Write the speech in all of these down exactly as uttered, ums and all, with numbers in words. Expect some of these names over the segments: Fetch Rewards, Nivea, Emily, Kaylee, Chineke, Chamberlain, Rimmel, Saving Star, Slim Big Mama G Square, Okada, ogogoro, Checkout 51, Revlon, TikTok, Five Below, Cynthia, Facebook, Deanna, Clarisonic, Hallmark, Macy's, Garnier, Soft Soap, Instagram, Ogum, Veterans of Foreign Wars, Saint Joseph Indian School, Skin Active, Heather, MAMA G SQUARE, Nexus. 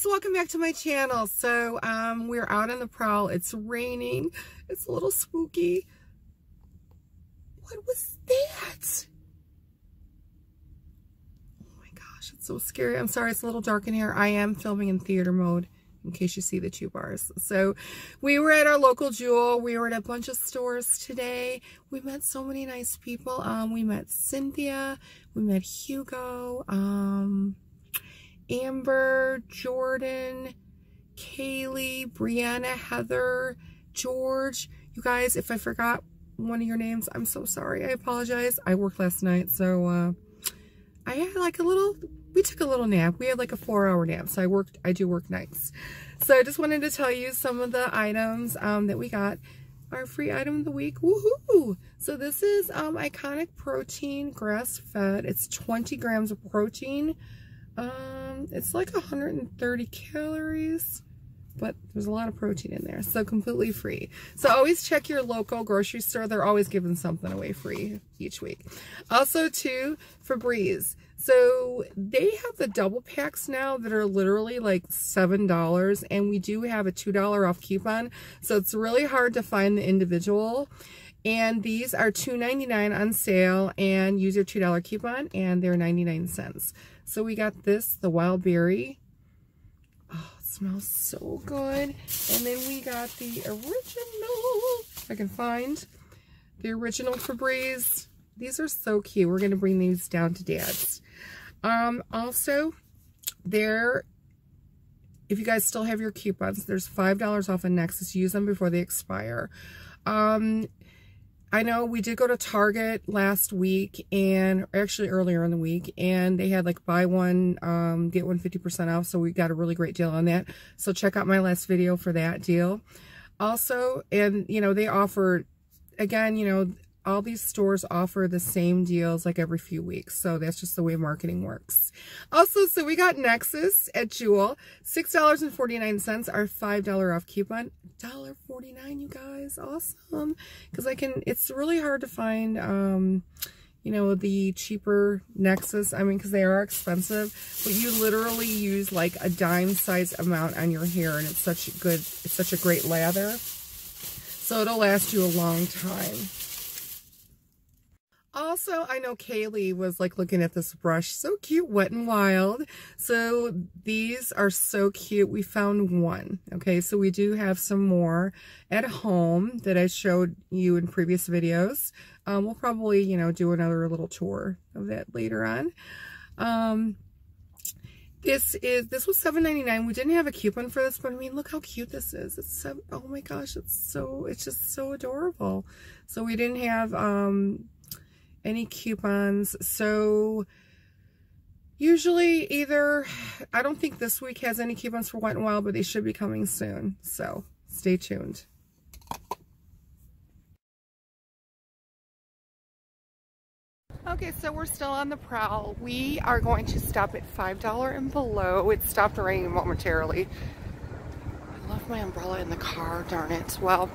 guys, welcome back to my channel. So um we're out on the prowl. It's raining, it's a little spooky. What was that? Oh my gosh, it's so scary. I'm sorry, it's a little dark in here. I am filming in theater mode in case you see the two bars. So we were at our local Jewel. We were at a bunch of stores today. We met so many nice people. Um we met Cynthia, we met Hugo, um Amber, Jordan, Kaylee, Brianna, Heather, George. You guys, if I forgot one of your names, I'm so sorry. I apologize. I worked last night, so uh, I had like a little, we took a little nap. We had like a four hour nap, so I worked, I do work nights. So I just wanted to tell you some of the items um, that we got. Our free item of the week, woohoo! So this is um, Iconic Protein, grass-fed. It's twenty grams of protein. Um, it's like one hundred thirty calories, but there's a lot of protein in there, so completely free. So always check your local grocery store. They're always giving something away free each week. Also too, Febreze. So they have the double packs now that are literally like seven dollars, and we do have a two dollar off coupon. So it's really hard to find the individual. And these are two ninety-nine on sale, and use your two dollar coupon, and they're ninety-nine cents. So we got this, the wild berry. Oh, it smells so good. And then we got the original, if I can find, the original Febreze. These are so cute. We're going to bring these down to Dad's. Um, also, there, if you guys still have your coupons, there's five dollars off of Nexus. Use them before they expire. Um... I know we did go to Target last week, and actually earlier in the week, and they had like buy one, um, get one fifty percent off. So we got a really great deal on that. So check out my last video for that deal. Also, and you know, they offer, again, you know, all these stores offer the same deals like every few weeks. So that's just the way marketing works. Also, so we got Nexus at Jewel, six forty-nine, our five dollar off coupon, one forty-nine, you guys. Awesome. Because I can, it's really hard to find, um, you know, the cheaper Nexus. I mean, because they are expensive, but you literally use like a dime size amount on your hair, and it's such a good, it's such a great lather. So it'll last you a long time. Also, I know Kaylee was like looking at this brush. So cute, Wet and Wild. So these are so cute. We found one. Okay, so we do have some more at home that I showed you in previous videos. Um, we'll probably, you know, do another little tour of that later on. Um, this is, this was seven ninety-nine. We didn't have a coupon for this, but I mean, look how cute this is. It's so, oh my gosh, it's so, it's just so adorable. So we didn't have, um... any coupons. So usually either, I don't think this week has any coupons for Wet n Wild, but they should be coming soon. So stay tuned. Okay, so we're still on the prowl. We are going to stop at five dollar and below. It stopped raining momentarily. I left my umbrella in the car, darn it. Well,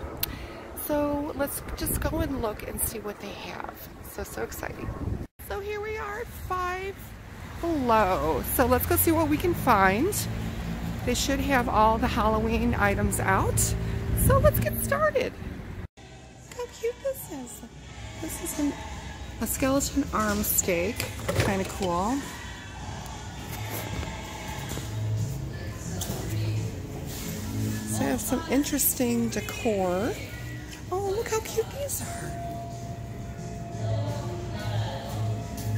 so let's just go and look and see what they have. So, so exciting. So here we are at Five Below. So let's go see what we can find. They should have all the Halloween items out. So let's get started. Look how cute this is. This is an, a skeleton arm steak. Kind of cool. So I have some interesting decor. Oh, look how cute these are.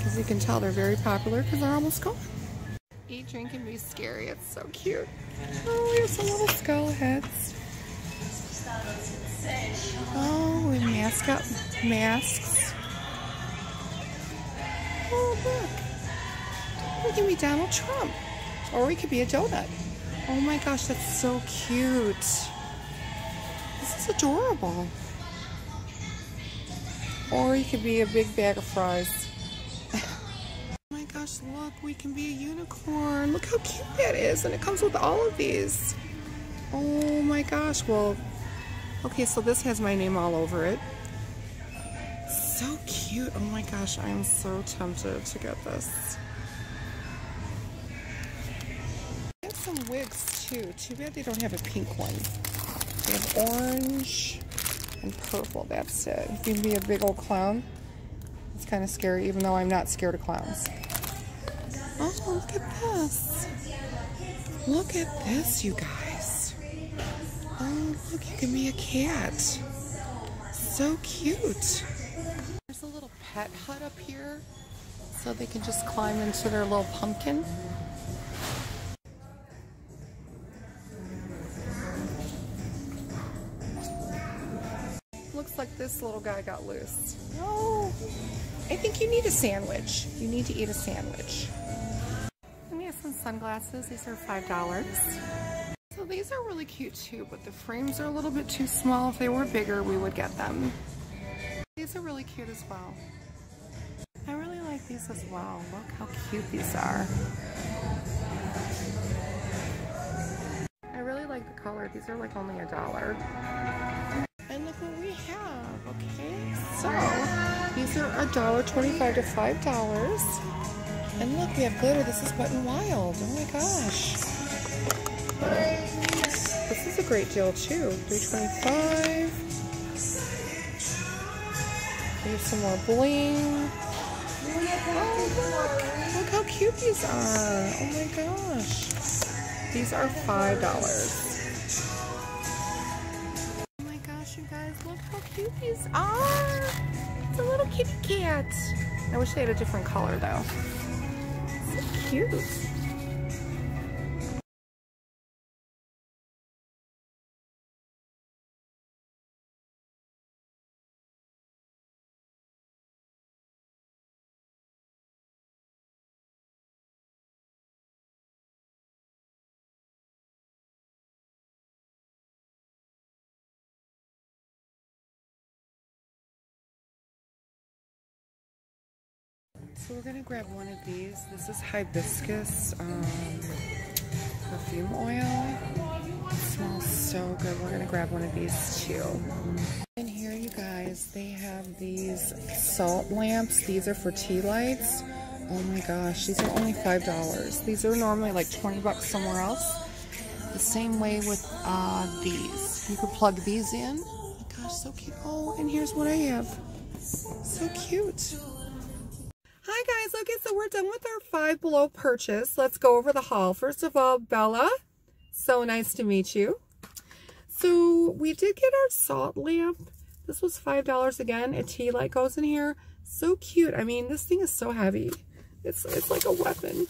As you can tell, they're very popular because they're almost gone. Eat, drink, and be scary. It's so cute. Oh, we have some little skull heads. Oh, and mascot masks. Oh, look. We can be Donald Trump. Or we could be a donut. Oh my gosh, that's so cute. This is adorable. Or you could be a big bag of fries. Look, we can be a unicorn. Look how cute that is, and it comes with all of these. Oh my gosh. Well, okay, so this has my name all over it. So cute. Oh my gosh, I am so tempted to get this. some wigs too. Too bad they don't have a pink one. They have orange and purple. That's it. If you can be a big old clown, it's kind of scary, even though I'm not scared of clowns. Oh, look at this. Look at this, you guys. Oh, look, you can be a cat. So cute. There's a little pet hut up here, so they can just climb into their little pumpkin. Looks like this little guy got loose. Oh, I think you need a sandwich. You need to eat a sandwich. Let me have some sunglasses. These are five dollars. So these are really cute too, but the frames are a little bit too small. If they were bigger, we would get them. These are really cute as well. I really like these as well. Look how cute these are. I really like the color. These are like only a dollar. And look what we have, okay? So, these are a dollar twenty-five to five dollars. And look, we have glitter. This is Wet and Wild. Oh my gosh. This is a great deal too. three twenty-five. We have some more bling. Oh, look. Look how cute these are. Oh my gosh. These are five dollars. Oh my gosh, you guys, look how cute these are. It's a little kitty cat. I wish they had a different color though. So cute. So we're going to grab one of these. This is hibiscus um, perfume oil. It smells so good. We're going to grab one of these too. And here, you guys, they have these salt lamps. These are for tea lights. Oh my gosh, these are only five dollars. These are normally like twenty bucks somewhere else. The same way with uh, these. You could plug these in. Oh my gosh, so cute. Oh, and here's what I have. So cute. Hi guys, okay, so we're done with our Five Below purchase. Let's go over the haul. First of all, Bella, so nice to meet you. So we did get our salt lamp. This was five dollars again. A tea light goes in here. So cute. I mean, this thing is so heavy. It's, it's like a weapon.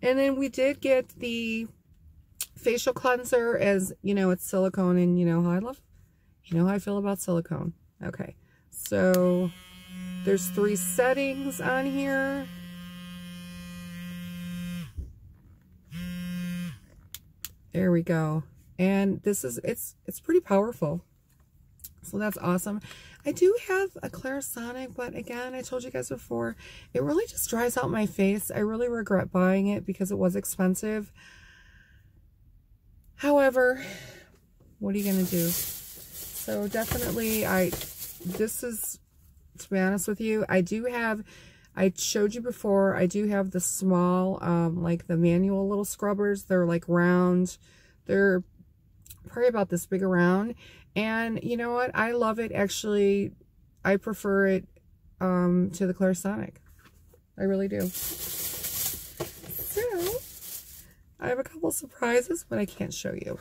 And then we did get the facial cleanser, as you know, it's silicone, and you know how I love, you know how I feel about silicone. Okay, so there's three settings on here. There we go. And this is, it's it's pretty powerful. So that's awesome. I do have a Clarisonic, but again, I told you guys before, it really just dries out my face. I really regret buying it because it was expensive. However, what are you gonna do? So definitely, I, this is, to be honest with you, I do have, I showed you before, I do have the small, um, like the manual little scrubbers. They're like round. They're probably about this big around. And you know what? I love it. Actually, I prefer it um, to the Clarisonic. I really do. So, I have a couple surprises, but I can't show you.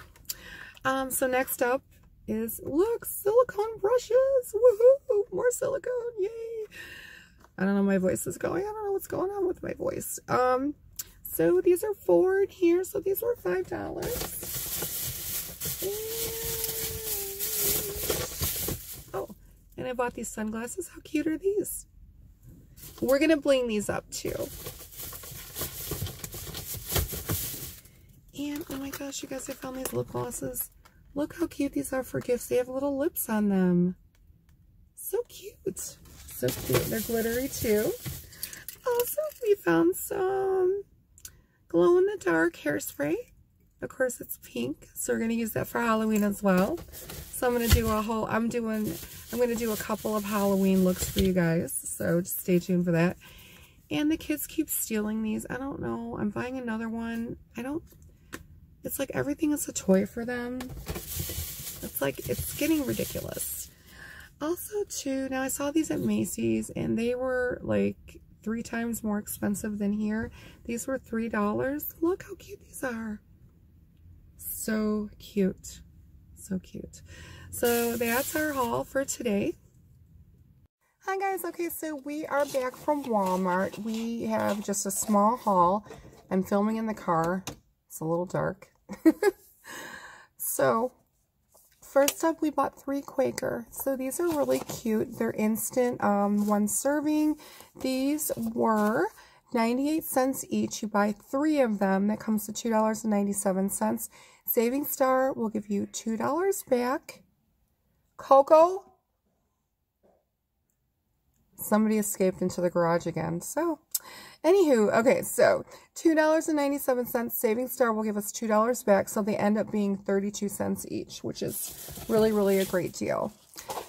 Um, so next up is, look, silicone brushes. Woohoo! More silicone. Yay! I don't know, my voice is going. I don't know what's going on with my voice. Um, so these are four in here. So these were five dollars. Oh, and I bought these sunglasses. How cute are these? We're gonna bling these up too. And oh my gosh, you guys, I found these lip glosses. Look how cute these are for gifts. They have little lips on them. So cute. So cute. They're glittery too. Also, we found some glow-in-the-dark hairspray. Of course, it's pink, so we're going to use that for Halloween as well. So I'm going to do a whole, I'm doing, I'm going to do a couple of Halloween looks for you guys. So just stay tuned for that. And the kids keep stealing these. I don't know. I'm buying another one. I don't... It's like everything is a toy for them. It's like, it's getting ridiculous. Also, too, now I saw these at Macy's, and they were like three times more expensive than here. These were three dollars. Look how cute these are. So cute. So cute. So that's our haul for today. Hi guys. Okay, so we are back from Walmart. We have just a small haul. I'm filming in the car. It's a little dark. So first up, we bought three Quaker. So these are really cute. They're instant, um, one serving. These were ninety-eight cents each. You buy three of them. That comes to two dollars and ninety-seven cents. Saving Star will give you two dollars back. Cocoa. Somebody escaped into the garage again. So anywho, okay, so two dollars and ninety-seven cents. Saving Star will give us two dollars back, so they end up being thirty-two cents each, which is really, really a great deal.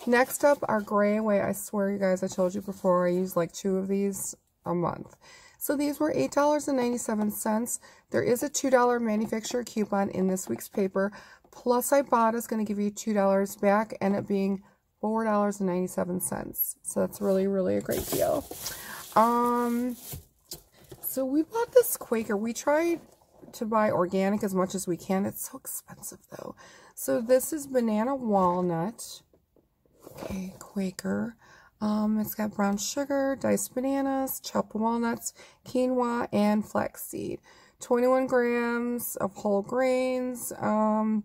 Next up, our Gray Away. I swear, you guys, I told you before, I use like two of these a month. So these were eight dollars and ninety-seven cents. There is a two dollar manufacturer coupon in this week's paper, plus Ibotta is going to give you two dollars back, end up being four dollars and ninety-seven cents. So that's really, really a great deal. Um, so we bought this Quaker. We tried to buy organic as much as we can. It's so expensive though. So this is banana walnut. Okay, Quaker. Um, it's got brown sugar, diced bananas, chopped walnuts, quinoa, and flaxseed. twenty-one grams of whole grains. Um,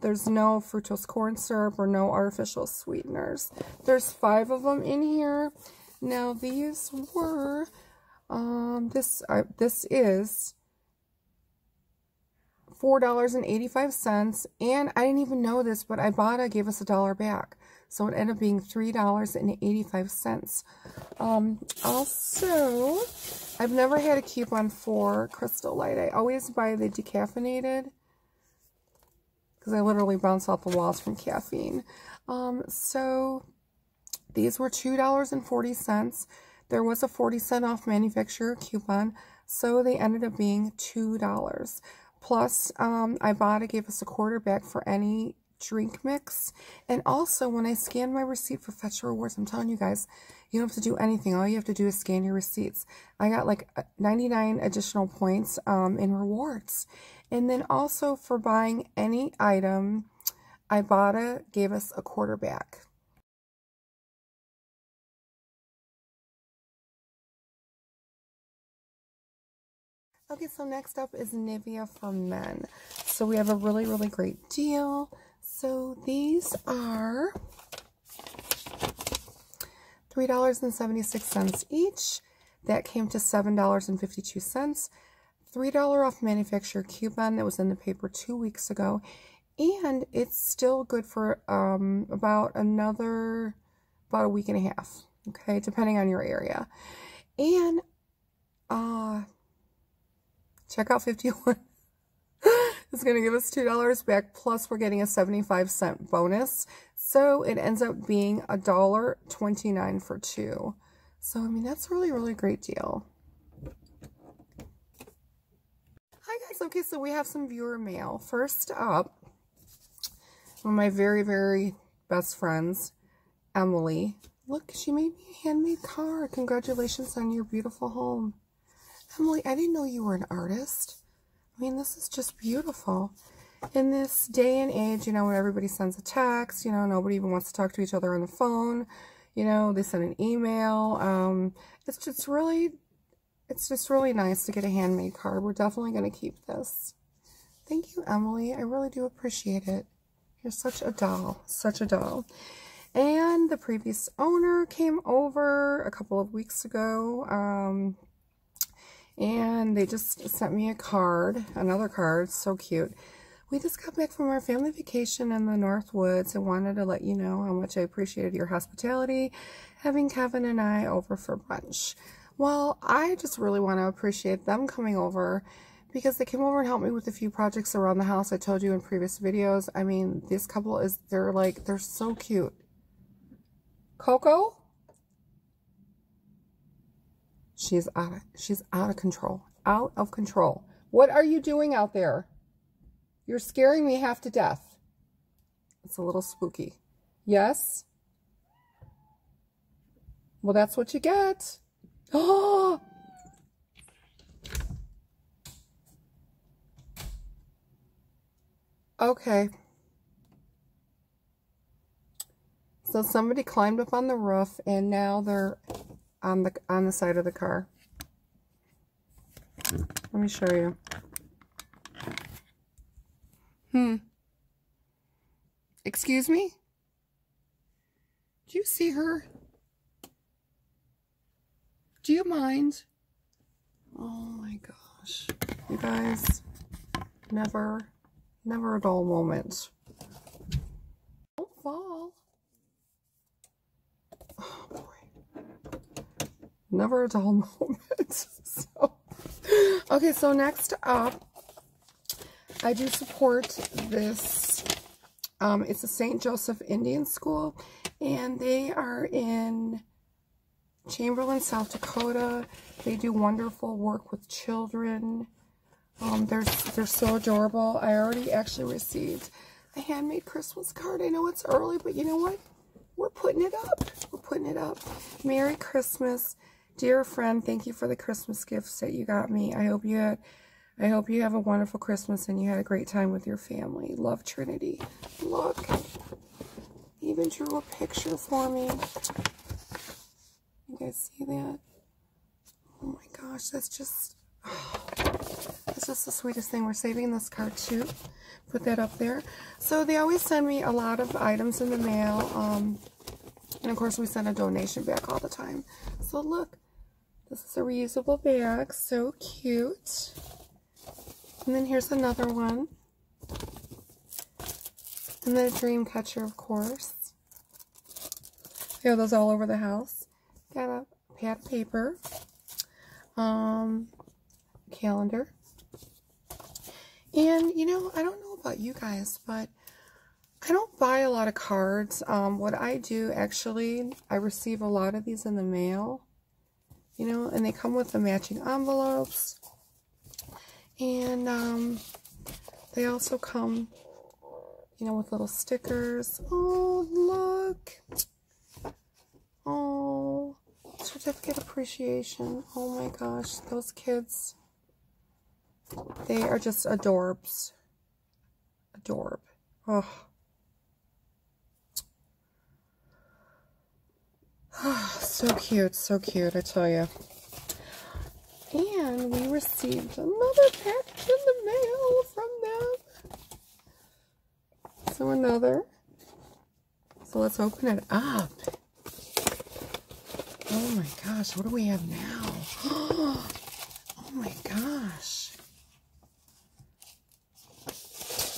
There's no fructose corn syrup or no artificial sweeteners. There's five of them in here. Now these were, um, this uh, this is four dollars and eighty-five cents. And I didn't even know this, but Ibotta gave us a dollar back. So it ended up being three dollars and eighty-five cents. Um, also, I've never had a coupon for Crystal Light. I always buy the decaffeinated, because I literally bounce off the walls from caffeine. Um, so these were two dollars and forty cents. There was a forty cent off manufacturer coupon, so they ended up being two dollars. Plus, um, Ibotta gave us a quarter back for any drink mix. And also, when I scanned my receipt for Fetch Rewards, I'm telling you guys, you don't have to do anything. All you have to do is scan your receipts. I got like ninety-nine additional points um, in rewards. And then also for buying any item, Ibotta gave us a quarter back. Okay, so next up is Nivea for men. So we have a really, really great deal. So these are three dollars and seventy-six cents each. That came to seven dollars and fifty-two cents. three dollar off manufacturer coupon that was in the paper two weeks ago, and it's still good for um, about another, about a week and a half, okay, depending on your area. And uh, Check-out fifty-one is going to give us two dollars back, plus we're getting a seventy-five cent bonus, so it ends up being a dollar twenty-nine for two. So, I mean, that's really, really a great deal. Okay, so we have some viewer mail. First up, one of my very, very best friends, Emily. Look, she made me a handmade card. Congratulations on your beautiful home. Emily, I didn't know you were an artist. I mean, this is just beautiful. In this day and age, you know, when everybody sends a text, you know, nobody even wants to talk to each other on the phone. You know, they send an email. Um, it's just really... It's just really nice to get a handmade card. We're definitely going to keep this. Thank you, Emily. I really do appreciate it. You're such a doll. Such a doll. And the previous owner came over a couple of weeks ago. Um, and they just sent me a card. Another card. So cute. We just got back from our family vacation in the Northwoods and wanted to let you know how much I appreciated your hospitality, having Kevin and I over for brunch. Well, I just really want to appreciate them coming over, because they came over and helped me with a few projects around the house. I told you in previous videos. I mean, this couple is, they're like, they're so cute. Coco? She's out of, she's out of control. Out of control. What are you doing out there? You're scaring me half to death. It's a little spooky. Yes? Well, that's what you get. Oh! Okay. So somebody climbed up on the roof and now they're on the on the side of the car. Let me show you. Hmm. Excuse me? Do you see her? Do you mind? Oh my gosh. You guys, never, never a dull moment. Don't fall. Oh boy. Never a dull moment. So, okay, so next up, I do support this. Um, it's a Saint Joseph Indian School, and they are in Chamberlain, South Dakota. They do wonderful work with children. Um, they're, they're so adorable. I already actually received a handmade Christmas card. I know it's early, but you know what? We're putting it up. We're putting it up. Merry Christmas. Dear friend, thank you for the Christmas gifts that you got me. I hope you had, I hope you have a wonderful Christmas and you had a great time with your family. Love, Trinity. Look. Even drew a picture for me. You guys see that? Oh my gosh, that's just, oh, that's just the sweetest thing. We're saving this card too. Put that up there. So they always send me a lot of items in the mail. Um, and of course we send a donation back all the time. So look, this is a reusable bag. So cute. And then here's another one. And then a dream catcher, of course. I have those all over the house. Got a pad of paper, um, calendar, and you know, I don't know about you guys, but I don't buy a lot of cards. Um, what I do actually, I receive a lot of these in the mail, you know, and they come with the matching envelopes, and um, they also come, you know, with little stickers. Oh, look! Oh. Certificate appreciation. Oh my gosh, those kids, they are just adorbs. Adorb. Oh. Oh, so cute, so cute, I tell you. And we received another package in the mail from them. So another. So let's open it up. Oh my gosh, what do we have now? Oh my gosh.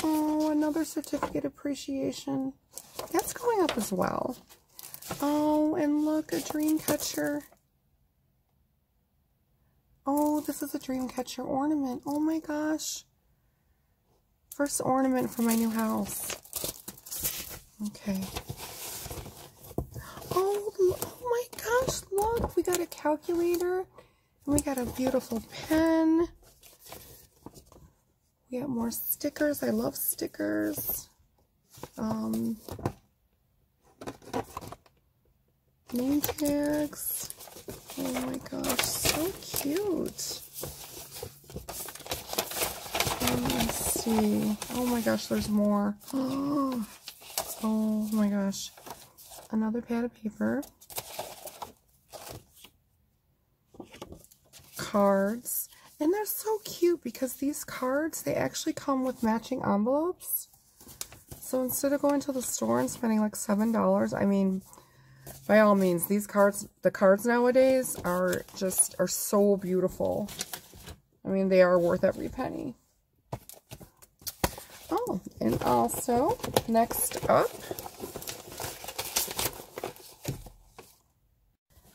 Oh, another certificate appreciation. That's going up as well. Oh, and look, a dream catcher. Oh, this is a dream catcher ornament. Oh my gosh. First ornament for my new house. Okay. Oh, look. Gosh, look, we got a calculator and we got a beautiful pen. We got more stickers. I love stickers. Um, name tags. Oh my gosh, so cute. Let's see. Oh my gosh, there's more. Oh, oh my gosh. Another pad of paper. Cards, and they're so cute because these cards, they actually come with matching envelopes. So instead of going to the store and spending like seven dollars, I mean, by all means, these cards, the cards nowadays are just, are so beautiful. I mean, they are worth every penny. Oh, and also, next up.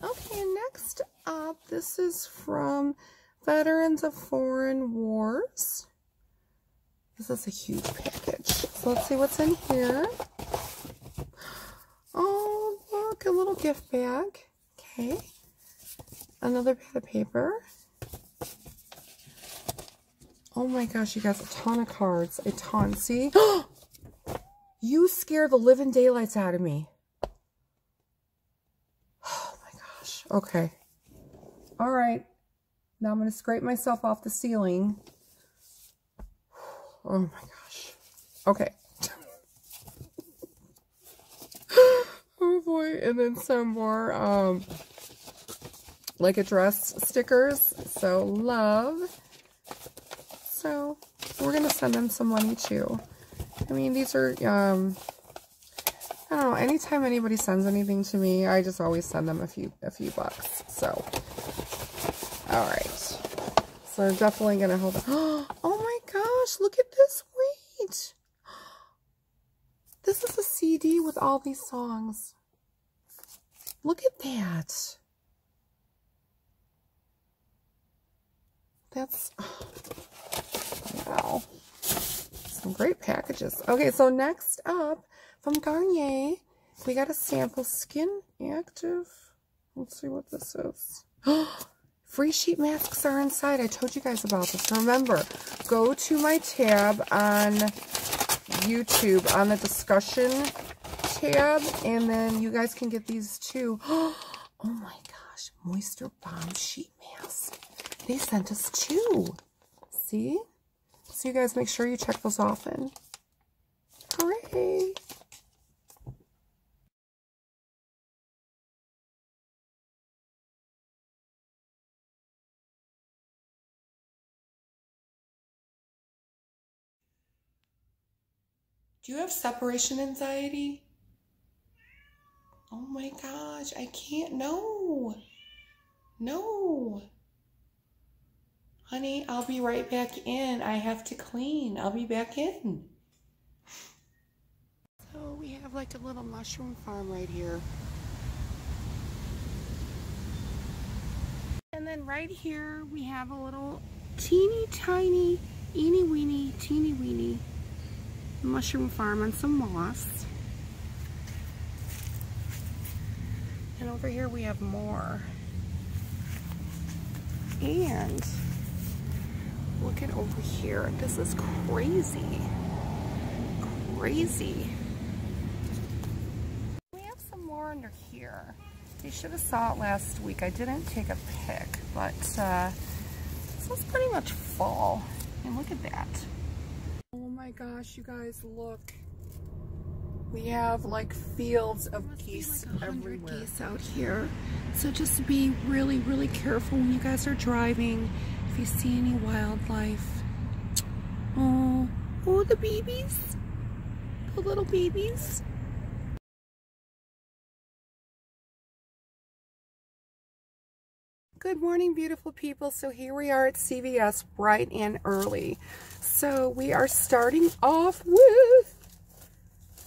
Okay, next up. Uh, this is from Veterans of Foreign Wars. This is a huge package. So let's see what's in here. Oh, look, a little gift bag. Okay. another pad of paper. Oh my gosh, you guys, a ton of cards. A ton. See? You scare the living daylights out of me. Oh my gosh. Okay. All right. Now I'm going to scrape myself off the ceiling. Oh my gosh. Okay. Oh boy. And then some more, um, like a dress stickers. So love. So we're going to send them some money too. I mean, these are, um, I don't know, anytime anybody sends anything to me, I just always send them a few, a few bucks. So, all right. So I'm definitely going to hold it. Oh my gosh, look at this. Wait. This is a C D with all these songs. Look at that. That's, oh, wow. Some great packages. Okay, so next up from Garnier, we got a sample Skin Active. Let's see what this is. Free sheet masks are inside. I told you guys about this. Remember, go to my tab on YouTube on the discussion tab, and then you guys can get these too. Oh my gosh, Moisture Bomb sheet mask. They sent us two. See? So you guys make sure you check those often. Hooray! Do you have separation anxiety? Oh my gosh, I can't. No. No. Honey, I'll be right back in. I have to clean. I'll be back in. So we have like a little mushroom farm right here. And then right here we have a little teeny tiny, eeny weeny, teeny weeny mushroom farm on some moss. And over here we have more. And look at over here. This is crazy. Crazy. We have some more under here. You should have saw it last week. I didn't take a pic, but uh, this is pretty much fall. And look at that. Oh my gosh, you guys, look. We have like fields of geese like everywhere. Geese out here. So just be really, really careful when you guys are driving. If you see any wildlife. Oh, oh, the babies, the little babies. Good morning, beautiful people. So here we are at C V S bright and early. So we are starting off with,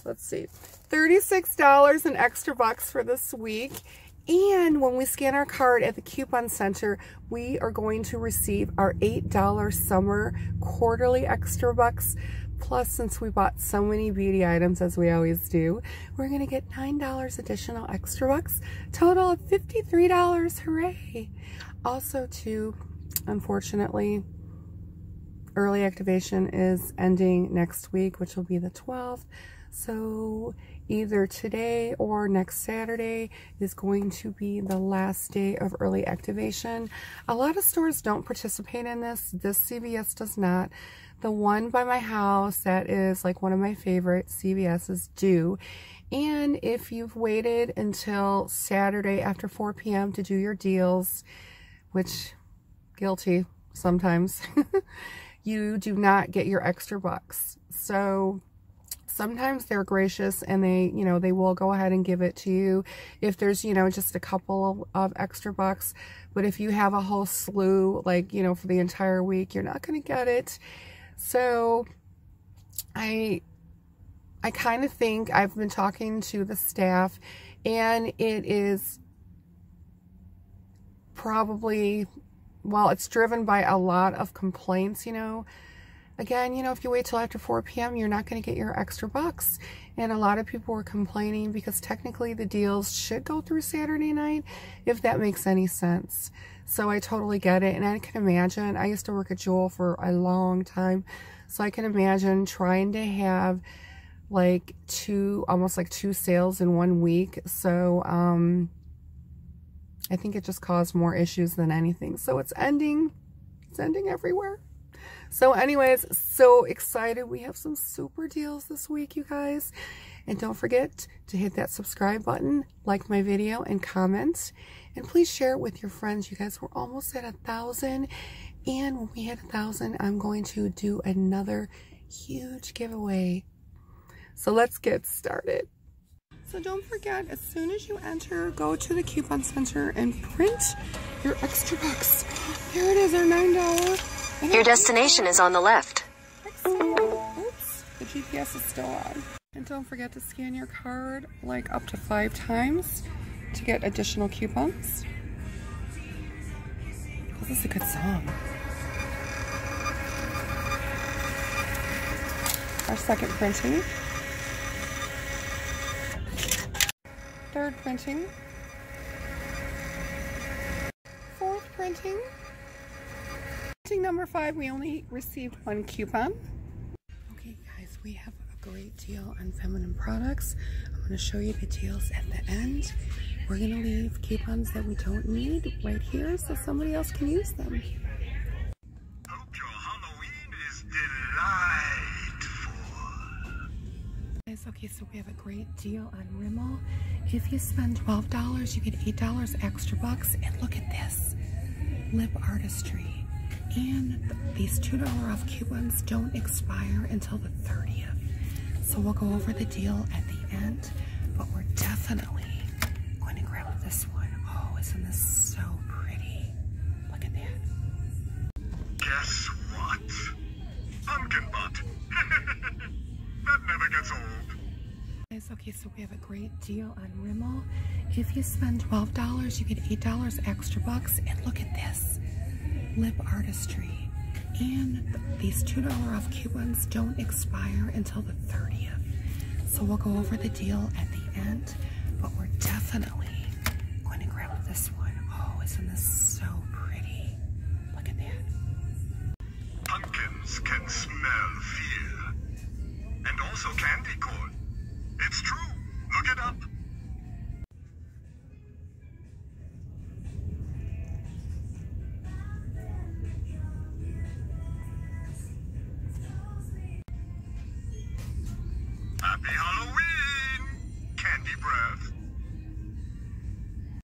let's see, thirty-six dollars and extra bucks for this week. And when we scan our card at the coupon center, we are going to receive our eight dollar summer quarterly extra bucks. Plus, since we bought so many beauty items, as we always do, we're going to get nine dollars additional extra bucks. Total of fifty-three dollars. Hooray! Also, too, unfortunately, early activation is ending next week, which will be the twelfth. So either today or next Saturday is going to be the last day of early activation. A lot of stores don't participate in this. This C V S does not. The one by my house that is like one of my favorite C V S's do. And if you've waited until Saturday after four p m to do your deals, which guilty sometimes, you do not get your extra bucks. So sometimes they're gracious and they, you know, they will go ahead and give it to you if there's, you know, just a couple of extra bucks. But if you have a whole slew, like, you know, for the entire week, you're not going to get it. So I, I kind of think I've been talking to the staff, and it is probably, well, it's driven by a lot of complaints, you know. Again, you know, if you wait till after four p m, you're not going to get your extra bucks. And a lot of people were complaining because technically the deals should go through Saturday night, if that makes any sense. So I totally get it. And I can imagine, I used to work at Jewel for a long time. So I can imagine trying to have like two, almost like two sales in one week. So um, I think it just caused more issues than anything. So it's ending, it's ending everywhere. So anyways, so excited. We have some super deals this week, you guys. And don't forget to hit that subscribe button, like my video, and comment. And please share it with your friends. You guys, we're almost at a thousand. And when we hit a thousand, I'm going to do another huge giveaway. So let's get started. So don't forget, as soon as you enter, go to the coupon center and print your extra bucks. Here it is, our nine dollars. Your destination is on the left. Excellent. Oops, the G P S is still on. And don't forget to scan your card like up to five times to get additional coupons. Oh, this is a good song. Our second printing. Third printing. Fourth printing. Number five, we only received one coupon. Okay guys, we have a great deal on feminine products. I'm going to show you the deals at the end. We're going to leave coupons that we don't need right here so somebody else can use them. Tokyo Halloween is delightful. Guys, okay, so we have a great deal on Rimmel. If you spend twelve dollars, you get eight dollars extra bucks. And look at this, lip artistry. And these two dollar off coupons don't expire until the thirtieth. So we'll go over the deal at the end, but we're definitely going to grab this one. Oh, isn't this so pretty? Look at that. Guess what? Pumpkin butt. That never gets old. Guys, okay, so we have a great deal on Rimmel. If you spend twelve dollars, you get eight dollars extra bucks. And look at this. Lip artistry. And these two dollar off coupons don't expire until the thirtieth. So we'll go over the deal at the end, but we're definitely going to grab this one. Oh, isn't this so pretty? Look at that. Pumpkins can smell fear. And also candy corn. It's true. Look it up.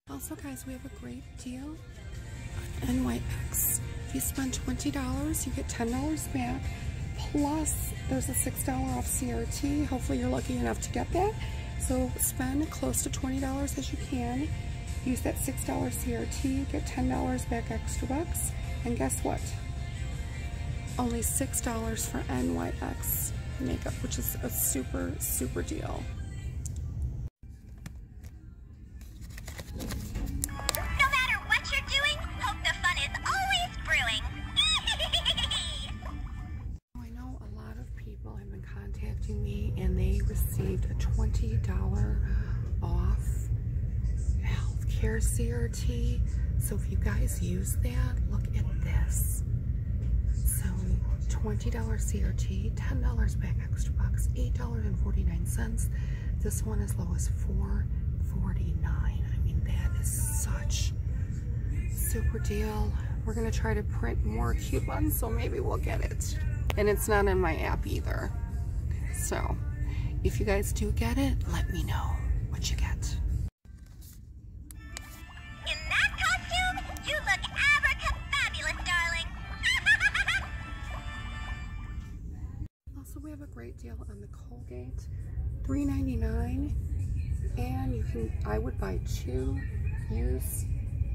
Also guys, we have a great deal on N Y X. If you spend twenty dollars, you get ten dollars back, plus there's a six dollar off C R T. Hopefully you're lucky enough to get that. So spend close to twenty dollars as you can. Use that six dollar C R T, get ten dollars back extra bucks, and guess what? Only six dollars for N Y X makeup, which is a super, super deal. twenty dollar off healthcare C R T. So if you guys use that, look at this. So twenty dollar C R T, ten dollars back extra bucks, eight dollars and forty-nine cents. This one as low as four forty-nine. I mean, that is such super deal. We're gonna try to print more coupons, so maybe we'll get it. And it's not in my app either. So if you guys do get it, let me know what you get. In that costume, you look abracababulous, darling. Also, we have a great deal on the Colgate, three ninety-nine, and you can. I would buy two. Use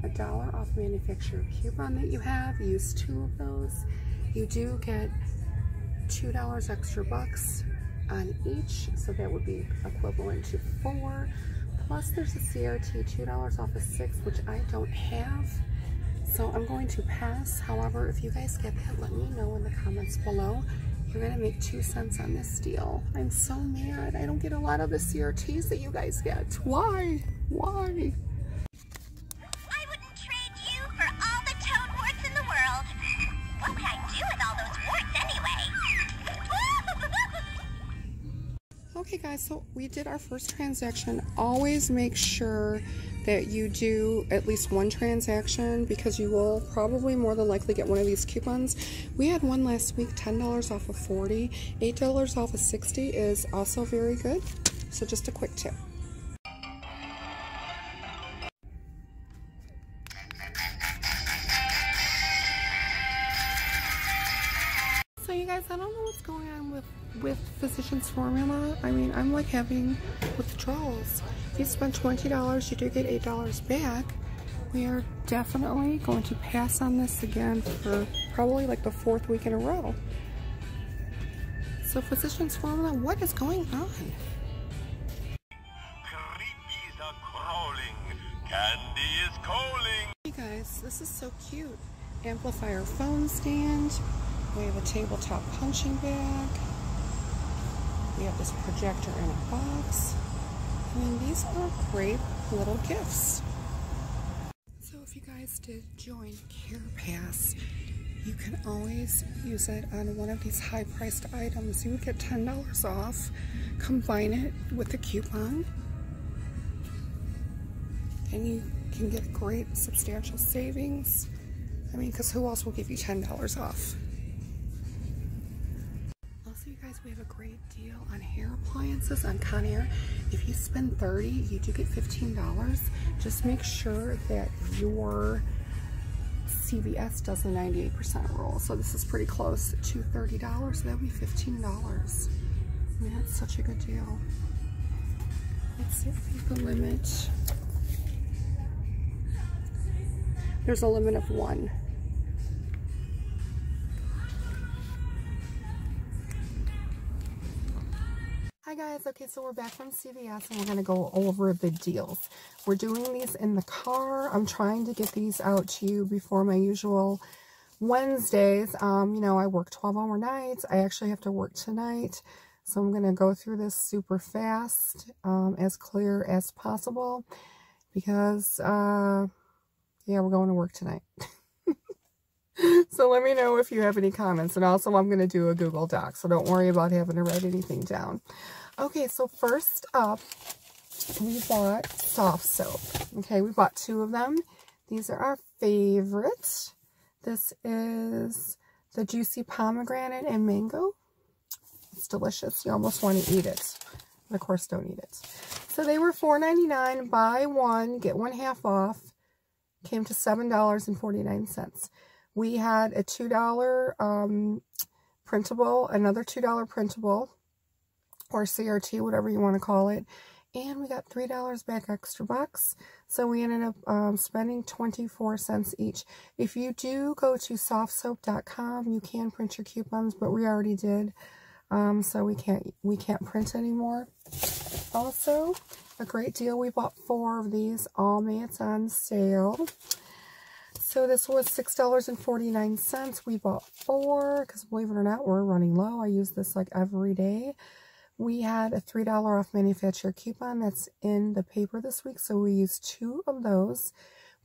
a dollar off manufacturer coupon that you have. Use two of those. You do get two dollars extra bucks on each, so that would be equivalent to four, plus there's a C R T, two dollars off of six, which I don't have, so I'm going to pass. However, if you guys get that, let me know in the comments below We're gonna make two cents on this deal. I'm so mad. I don't get a lot of the C R Ts that you guys get. Why? Why? I wouldn't trade you for all the toad warts in the world. What would I do with all those warts anyway? Okay guys, so we did our first transaction. Always make sure that you do at least one transaction because you will probably more than likely get one of these coupons. We had one last week, ten dollars off of forty, eight dollars off of sixty is also very good. So just a quick tip. So you guys, I don't know what's going on with with Physicians Formula. I mean, I'm like having withdrawals. If you spend twenty dollars, you do get eight dollars back. We are definitely going to pass on this again for probably like the fourth week in a row. So Physicians Formula, what is going on? Creepies are crawling. Candy is calling. Hey guys, this is so cute. Amplifier phone stand. We have a tabletop punching bag. We have this projector in a box. I mean, these are great little gifts. So if you guys did join Care Pass, you can always use it on one of these high-priced items. You would get ten dollars off. Combine it with a coupon, and you can get great substantial savings. I mean, because who else will give you ten dollars off? We have a great deal on hair appliances on Conair. If you spend thirty dollars, you do get fifteen dollars. Just make sure that your C V S does the ninety-eight percent rule. So this is pretty close to thirty dollars, so that'll be fifteen dollars. I mean, that's such a good deal. Let's see if we have a limit. There's a limit of one. Hi guys, okay, so we're back from C V S and we're going to go over the deals. We're doing these in the car. I'm trying to get these out to you before my usual Wednesdays. Um, you know, I work twelve hour nights. I actually have to work tonight. So I'm going to go through this super fast, um, as clear as possible because, uh, yeah, we're going to work tonight. So let me know if you have any comments. And also I'm going to do a Google Doc, so don't worry about having to write anything down. Okay, so first up, we bought soft soap. Okay, we bought two of them. These are our favorites. This is the Juicy Pomegranate and Mango. It's delicious. You almost want to eat it. And of course, don't eat it. So they were four ninety-nine. Buy one, get one half off. Came to seven forty-nine. We had a two dollar um, printable, another two dollar printable, or C R T, whatever you want to call it. And we got three dollars back extra bucks. So we ended up um, spending twenty-four cents each. If you do go to soft soap dot com, you can print your coupons, but we already did. Um, so we can't, we can't print anymore. Also, a great deal. We bought four of these. All Mates on sale. So this was six forty-nine. We bought four because, believe it or not, we're running low. I use this like every day. We had a three dollar off manufacturer coupon that's in the paper this week. So we used two of those.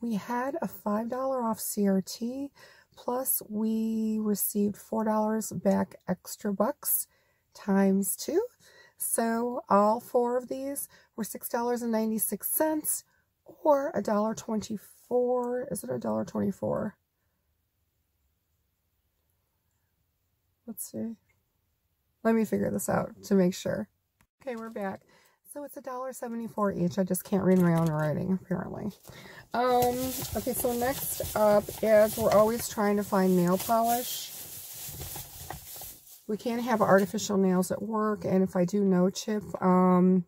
We had a five dollar off C R T. Plus we received four dollars back extra bucks times two. So all four of these were six ninety-six or one twenty-four. Or is it one twenty-four? Let's see. Let me figure this out to make sure. Okay, we're back. So it's one seventy-four each. I just can't read my own writing, apparently. Um, okay, so next up is we're always trying to find nail polish. We can't have artificial nails at work, and if I do no chip, um,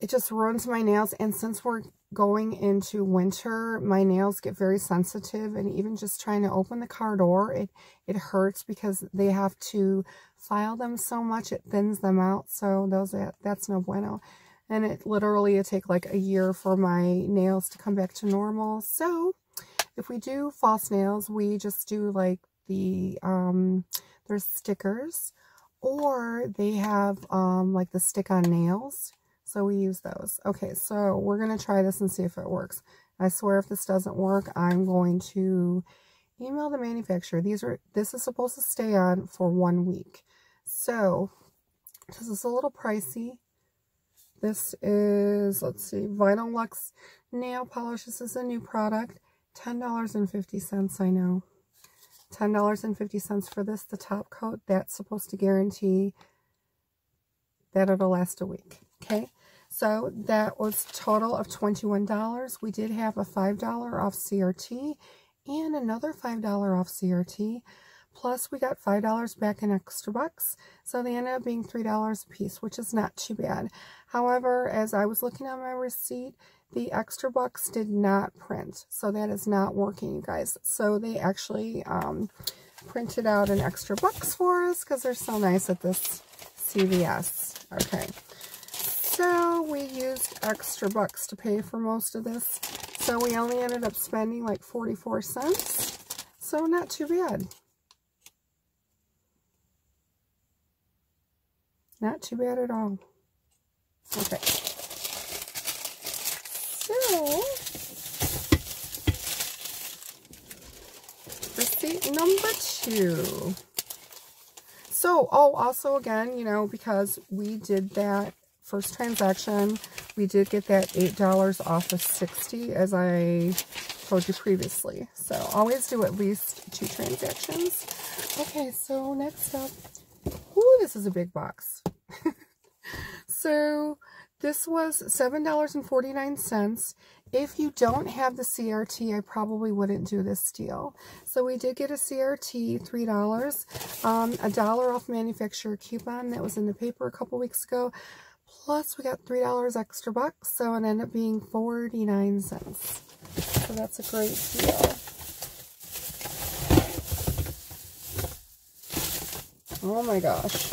it just ruins my nails. And since we're going into winter, my nails get very sensitive, and even just trying to open the car door, it it hurts because they have to file them so much, it thins them out. So those that that's no bueno, and it literally it take like a year for my nails to come back to normal. So if we do false nails, we just do like the um There's stickers, or they have um, like the stick-on nails. So we use those. Okay, so we're going to try this and see if it works. I swear if this doesn't work, I'm going to email the manufacturer. These are this is supposed to stay on for one week. So this is a little pricey. This is, let's see, Vinyl Luxe Nail Polish. This is a new product. ten dollars and fifty cents, I know. ten dollars and fifty cents for this, the top coat. That's supposed to guarantee that it'll last a week. Okay, so that was total of twenty-one dollars. We did have a five dollar off C R T and another five dollar off C R T. Plus, we got five dollars back in extra bucks. So they ended up being three dollars a piece, which is not too bad. However, as I was looking at my receipt, the extra bucks did not print. So that is not working, you guys. So they actually um, printed out an extra bucks for us because they're so nice at this C V S. Okay. So we used extra bucks to pay for most of this. So we only ended up spending like forty-four cents. So not too bad. Not too bad at all. Okay. So, receipt number two. So, oh, also again, you know, because we did that first transaction, we did get that eight dollars off of sixty, as I told you previously. So always do at least two transactions. Okay, so next up, ooh, this is a big box. So this was seven dollars and forty-nine cents. If you don't have the C R T, I probably wouldn't do this deal. So we did get a C R T, three dollars, um, a dollar off manufacturer coupon that was in the paper a couple weeks ago. Plus, we got three dollars extra bucks, so it ended up being forty-nine cents. So that's a great deal. Oh my gosh.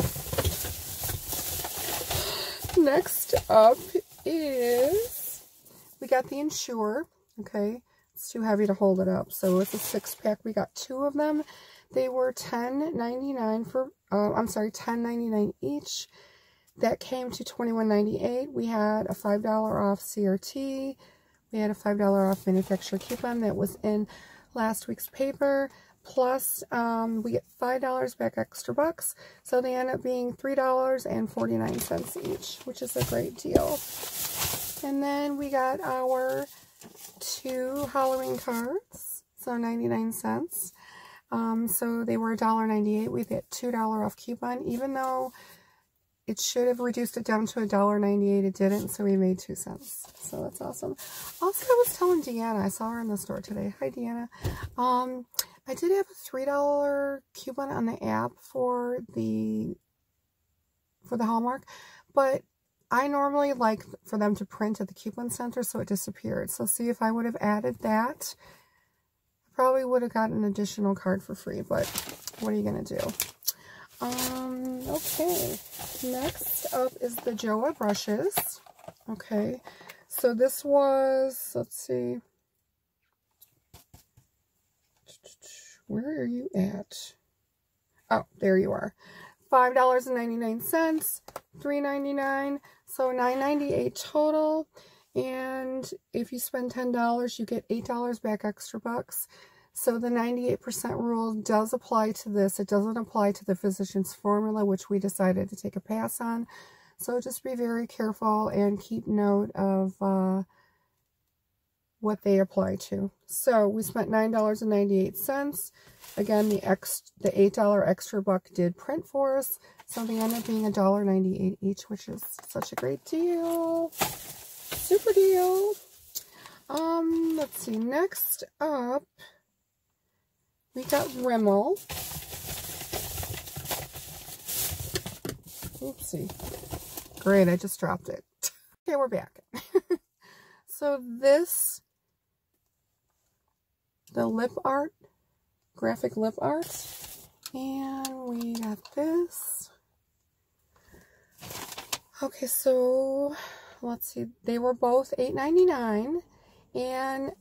Next up is, we got the Insure. Okay, it's too heavy to hold it up. So with a six pack, we got two of them. They were ten ninety-nine for, uh, I'm sorry, ten ninety-nine each. That came to twenty-one ninety-eight. We had a five dollar off C R T. We had a five dollar off manufacturer coupon that was in last week's paper. Plus, um, we get five dollars back extra bucks. So they end up being three dollars and forty-nine cents each, which is a great deal. And then we got our two Halloween cards. So ninety-nine cents. Um, so they were one ninety-eight. We get two dollar off coupon, even though it should have reduced it down to one ninety-eight. It didn't, so we made two cents. So that's awesome. Also, I was telling Deanna, I saw her in the store today. Hi, Deanna. Um, I did have a three dollar coupon on the app for the for the Hallmark, but I normally like for them to print at the coupon center, so it disappeared. So see, if I would have added that, I probably would have gotten an additional card for free, but what are you going to do? Um, okay, next up is the Joa brushes. Okay, so this was, let's see, where are you at? Oh, there you are. five ninety-nine, three ninety-nine, so nine ninety-eight total. And if you spend ten dollars, you get eight dollars back extra bucks. So the ninety-eight percent rule does apply to this. It doesn't apply to the Physicians Formula, which we decided to take a pass on. So just be very careful and keep note of uh, what they apply to. So we spent nine ninety-eight. Again, the ex the eight dollar extra buck did print for us. So they ended up being one ninety-eight each, which is such a great deal. Super deal. Um, let's see. Next up, we got Rimmel. Oopsie. Great, I just dropped it. Okay, we're back. So this, the lip art, graphic lip art. And we got this. Okay, so let's see. They were both eight ninety-nine. And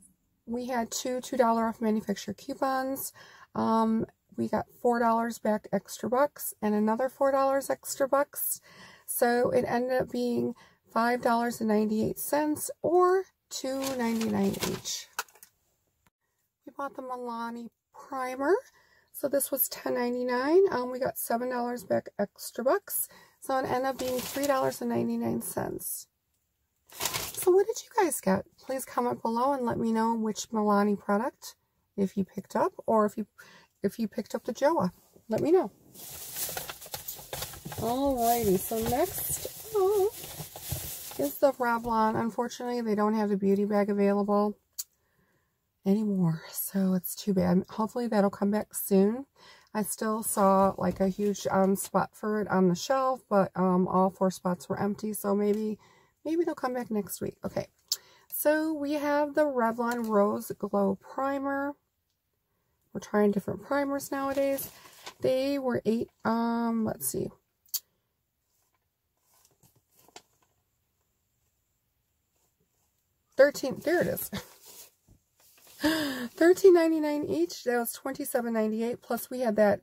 we had two two dollar off manufacturer coupons. Um, we got four dollars back extra bucks and another four dollars extra bucks. So it ended up being five dollars and ninety-eight cents or two ninety-nine each. We bought the Milani primer. So this was ten ninety-nine. Um, we got seven dollars back extra bucks. So it ended up being three dollars and ninety-nine cents. So what did you guys get? Please comment below and let me know which Milani product, if you picked up, or if you if you picked up the Joa. Let me know. Alrighty, so next up is the Revlon. Unfortunately, they don't have the beauty bag available anymore, so it's too bad. Hopefully that'll come back soon. I still saw like a huge um spot for it on the shelf, but um all four spots were empty, so maybe maybe they'll come back next week. Okay, so we have the Revlon Rose Glow Primer. We're trying different primers nowadays. They were eight um let's see, thirteen, there it is. thirteen ninety-nine each. That was twenty-seven ninety-eight. Plus we had that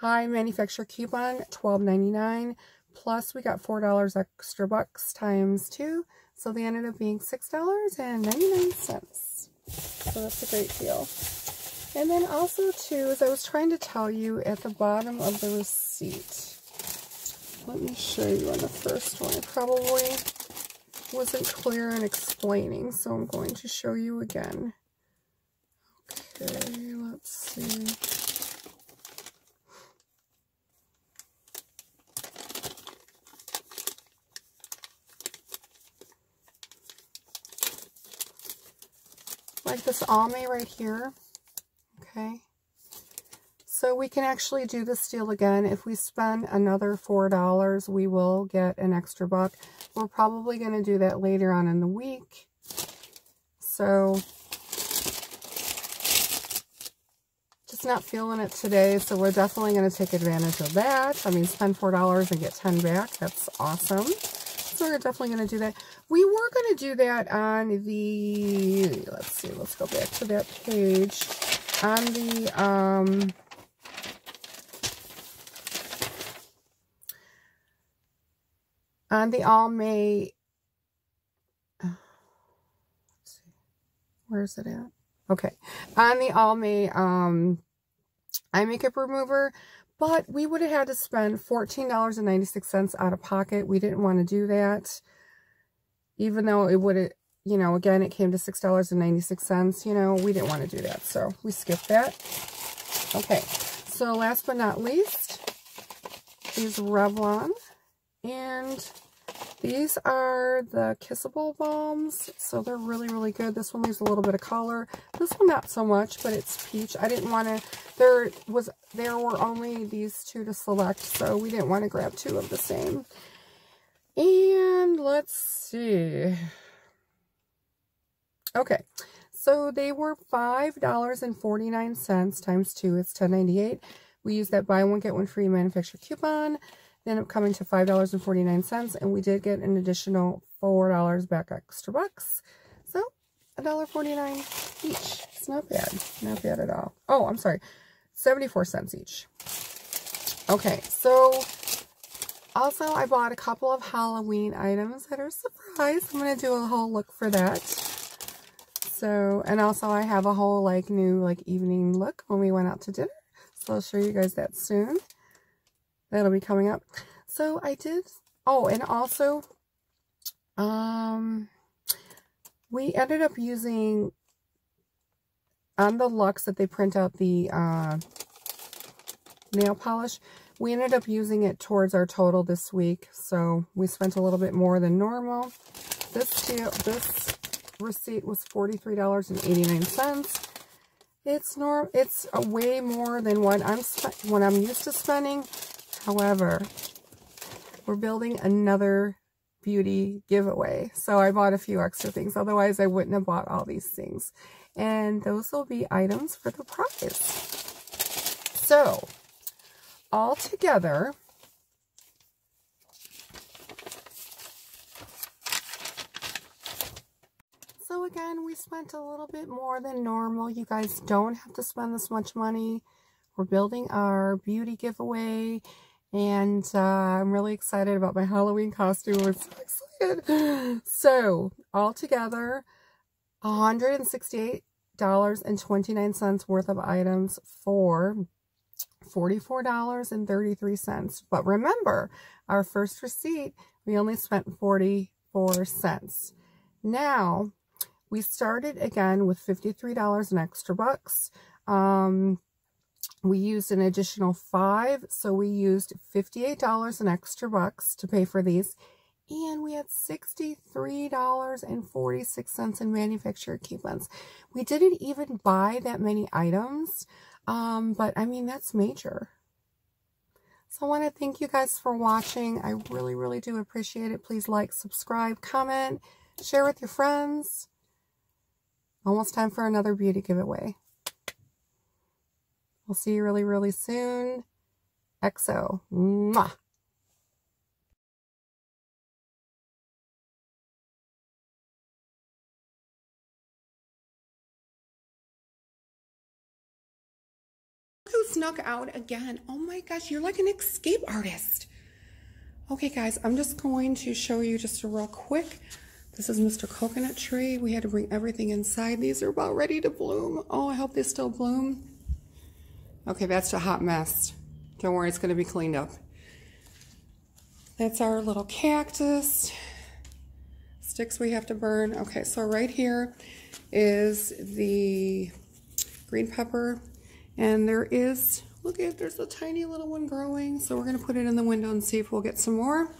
high manufacturer coupon, twelve ninety-nine. Plus we got four dollars extra bucks times two, so they ended up being six dollars and ninety-nine cents. So that's a great deal. And then also too, as I was trying to tell you at the bottom of the receipt, let me show you on the first one. I probably wasn't clear in explaining, so I'm going to show you again. Okay, let's see. Like this Almay right here. Okay. So we can actually do this deal again. If we spend another four dollars, we will get an extra buck. We're probably going to do that later on in the week. So not feeling it today, so we're definitely going to take advantage of that. I mean, spend four dollars and get ten back. That's awesome. So we're definitely going to do that. We were going to do that on the, let's see, let's go back to that page on the um on the Almay. Oh, let's see, where is it at? Okay, on the Almay um eye makeup remover, but we would have had to spend fourteen dollars and ninety-six cents out of pocket. We didn't want to do that, even though it would have, you know, again, it came to six dollars and ninety-six cents. You know, we didn't want to do that, so we skipped that. Okay, so last but not least is Revlon, and these are the Kissable Balms, so they're really, really good. This one leaves a little bit of color. This one not so much, but it's peach. I didn't want to, there was, there were only these two to select, so we didn't want to grab two of the same. And let's see. Okay, so they were five dollars and forty-nine cents times two. It's ten ninety-eight. We used that buy one, get one free manufacturer coupon. Ended up coming to five dollars and forty-nine cents, and we did get an additional four dollars back extra bucks. So one dollar and forty-nine cents each. It's not bad. Not bad at all. Oh, I'm sorry. seventy-four cents each. Okay, so also I bought a couple of Halloween items that are surprise. I'm going to do a whole look for that. So, and also I have a whole like new like evening look when we went out to dinner. So I'll show you guys that soon. That'll be coming up. So I did, oh, and also um we ended up using on the Luxe that they print out the uh nail polish. We ended up using it towards our total this week, so we spent a little bit more than normal. This deal, this receipt was forty-three dollars and eighty-nine cents. It's norm it's a way more than what I'm what I'm used to spending. However, we're building another beauty giveaway, so I bought a few extra things. Otherwise, I wouldn't have bought all these things. And those will be items for the prize. So, all together, so again, we spent a little bit more than normal. You guys don't have to spend this much money. We're building our beauty giveaway, and uh, I'm really excited about my Halloween costume. I'm so excited. So all together, one hundred sixty-eight dollars and twenty-nine cents worth of items for forty-four dollars and thirty-three cents. But remember, our first receipt, we only spent forty-four cents. Now, we started again with fifty-three dollars in extra bucks. Um, we used an additional five, so we used fifty-eight dollars in extra bucks to pay for these. And we had sixty-three dollars and forty-six cents in manufacturer coupons. We didn't even buy that many items, um, but I mean, that's major. So I want to thank you guys for watching. I really, really do appreciate it. Please like, subscribe, comment, share with your friends. Almost time for another beauty giveaway. We'll see you really, really soon. X O. Mwah. Snuck out again. Oh my gosh, you're like an escape artist. Okay guys, I'm just going to show you just a real quick. This is Mister Coconut Tree. We had to bring everything inside. These are about ready to bloom. Oh, I hope they still bloom. Okay, that's a hot mess. Don't worry, it's going to be cleaned up. That's our little cactus. Sticks we have to burn. Okay, so right here is the green pepper. And there is, look at, there's a tiny little one growing. So we're going to put it in the window and see if we'll get some more.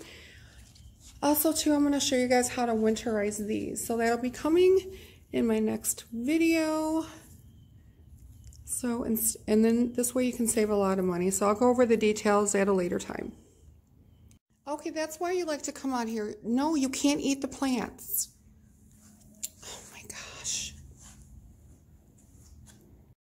Also, too, I'm going to show you guys how to winterize these. So that'll be coming in my next video. So, and, and then this way you can save a lot of money. So I'll go over the details at a later time. Okay, that's why you like to come out here. No, you can't eat the plants.